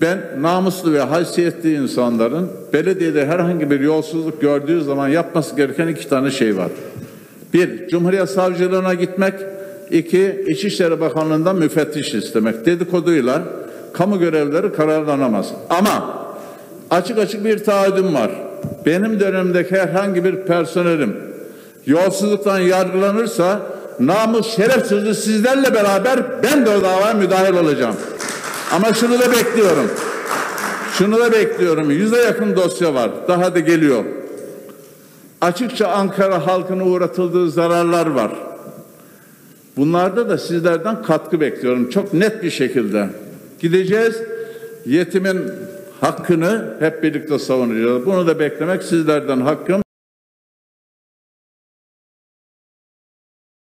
Ben namuslu ve haysiyetli insanların belediyede herhangi bir yolsuzluk gördüğü zaman yapması gereken iki tane şey var. Bir, Cumhuriyet Savcılığına gitmek. İki, İçişleri Bakanlığı'ndan müfettiş istemek. Dedikoduyla kamu görevleri kararlanamaz. Ama açık açık bir taahhüdüm var. Benim dönemdeki herhangi bir personelim yolsuzluktan yargılanırsa namus şerefsizliği sizlerle beraber ben de o davaya müdahil olacağım. Ama şunu da bekliyorum. Şunu da bekliyorum. 100'e yakın dosya var. Daha da geliyor. Açıkça Ankara halkına uğratıldığı zararlar var. Bunlarda da sizlerden katkı bekliyorum. Çok net bir şekilde. Gideceğiz. Yetimin hakkını hep birlikte savunacağız. Bunu da beklemek sizlerden hakkım.